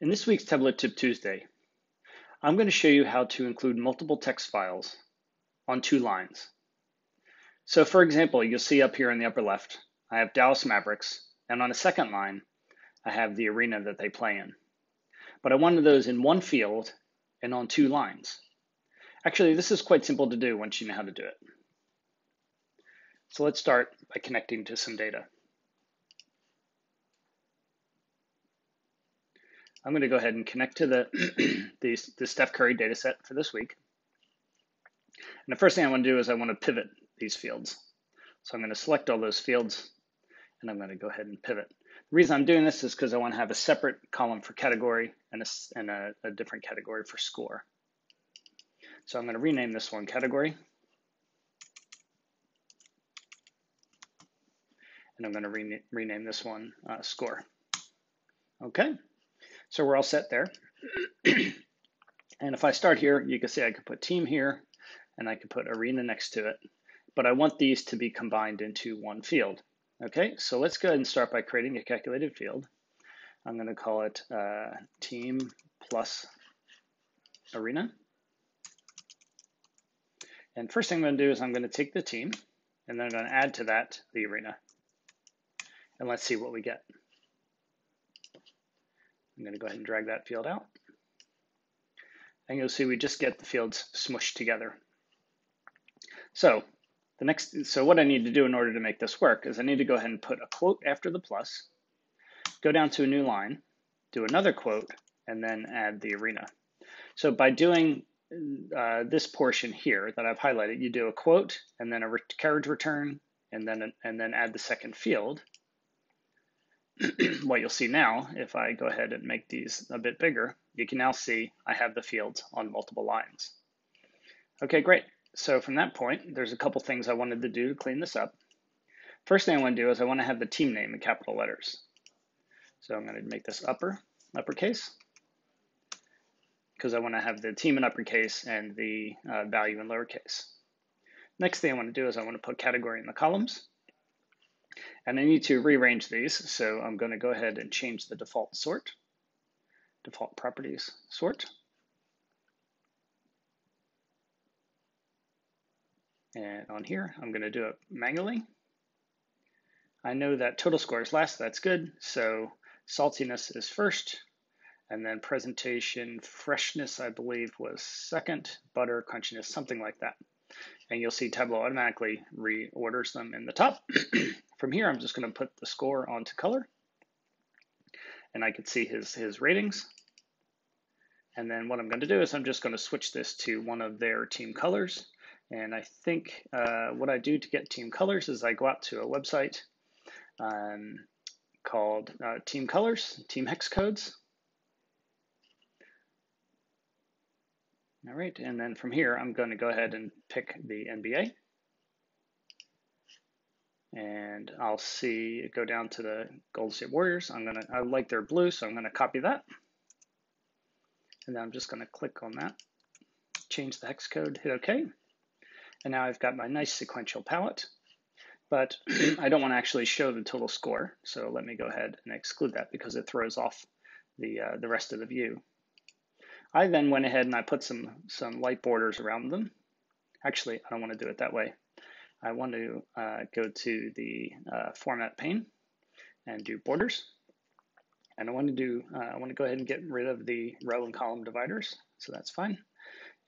In this week's Tableau Tip Tuesday, I'm going to show you how to include multiple text files on two lines. So for example, you'll see up here in the upper left, I have Dallas Mavericks, and on a second line, I have the arena that they play in. But I wanted those in one field and on two lines. Actually, this is quite simple to do once you know how to do it. So let's start by connecting to some data. I'm going to go ahead and connect to the Steph Curry data set for this week. And the first thing I want to do is I want to pivot these fields. So I'm going to select all those fields, and I'm going to go ahead and pivot. The reason I'm doing this is because I want to have a separate column for category and a different category for score. So I'm going to rename this one category. And I'm going to rename this one score. Okay, so we're all set there. And if I start here, you can see I could put team here, and I could put arena next to it. But I want these to be combined into one field. Okay, so let's go ahead and start by creating a calculated field. I'm going to call it team plus arena. And first thing I'm going to do is I'm going to take the team, and then I'm going to add to that the arena. And let's see what we get. I'm going to go ahead and drag that field out. And you'll see we just get the fields smushed together. So what I need to do in order to make this work is I need to go ahead and put a quote after the plus, go down to a new line, do another quote, and then add the arena. So by doing this portion here that I've highlighted, you do a quote and then a carriage return and then add the second field. What you'll see now, if I go ahead and make these a bit bigger, you can now see I have the fields on multiple lines. Okay, great. So from that point, there's a couple things I wanted to do to clean this up. First thing I want to do is I want to have the team name in capital letters. So I'm going to make this uppercase, because I want to have the team in uppercase and the value in lowercase. Next thing I want to do is I want to put category in the columns. And I need to rearrange these, so I'm going to go ahead and change the default sort, default properties sort. And on here, I'm going to do it manually. I know that total score is last, that's good. So saltiness is first, and then presentation freshness, I believe, was second, butter, crunchiness, something like that. And you'll see Tableau automatically reorders them in the top. From here, I'm just going to put the score onto color, and I can see his ratings. And then what I'm going to do is I'm just going to switch this to one of their team colors. And I think what I do to get team colors is I go out to a website called Team Colors, Team Hex Codes. All right, and then from here, I'm going to go ahead and pick the NBA. And I'll see it go down to the Golden State Warriors. I like their blue, so I'm going to copy that. And then I'm just going to click on that, change the hex code, hit OK. And now I've got my nice sequential palette, but I don't want to actually show the total score. So let me go ahead and exclude that because it throws off the rest of the view. I then went ahead and I put some light borders around them. Actually, I don't want to do it that way. I want to go to the format pane and do borders. And I want to go ahead and get rid of the row and column dividers. So that's fine.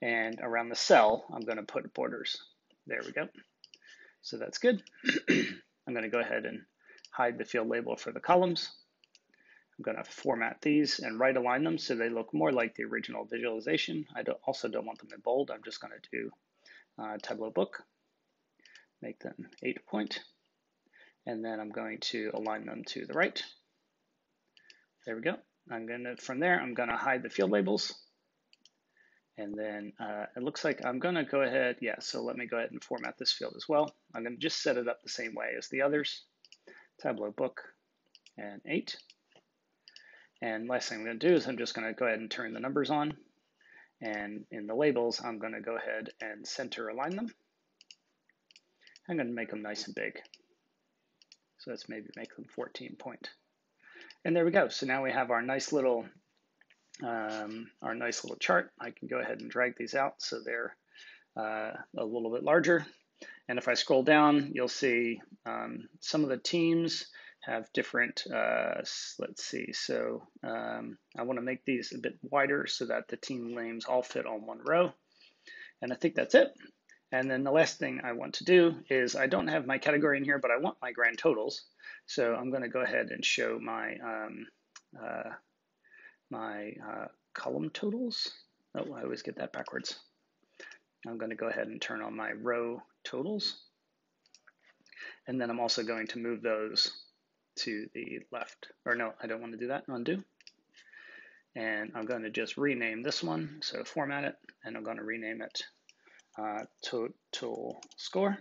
And around the cell, I'm going to put borders. There we go. So that's good. I'm going to go ahead and hide the field label for the columns. I'm going to format these and right align them so they look more like the original visualization. I also don't want them in bold. I'm just going to do Tableau Book, make them 8 point, and then I'm going to align them to the right. There we go. From there, I'm going to hide the field labels. And then it looks like I'm going to go ahead. Yeah, so let me go ahead and format this field as well. I'm going to just set it up the same way as the others. Tableau Book and 8. And last thing I'm going to do is I'm just going to go ahead and turn the numbers on. And in the labels, I'm going to go ahead and center align them. I'm going to make them nice and big. So let's maybe make them 14 point. And there we go. So now we have our nice little our nice little chart. I can go ahead and drag these out so they're a little bit larger. And if I scroll down, you'll see some of the teams have different, let's see. So I want to make these a bit wider so that the team names all fit on one row. And I think that's it. And then the last thing I want to do is I don't have my category in here, but I want my grand totals. So I'm going to go ahead and show my my column totals. Oh, I always get that backwards. I'm going to go ahead and turn on my row totals. And then I'm also going to move those to the left. Or no, I don't want to do that. Undo. And I'm going to just rename this one. So format it, and I'm going to rename it total score.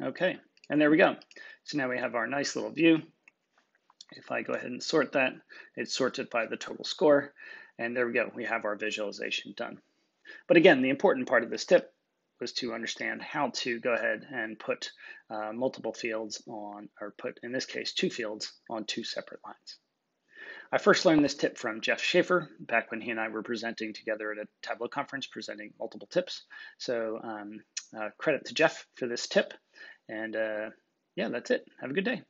Okay, and there we go. So now we have our nice little view. If I go ahead and sort that, it's sorted by the total score. And there we go, we have our visualization done. But again, the important part of this tip was to understand how to go ahead and put multiple fields on, or put, in this case, two fields on two separate lines. I first learned this tip from Jeff Shaffer back when he and I were presenting together at a Tableau conference, presenting multiple tips. So credit to Jeff for this tip. And yeah, that's it. Have a good day.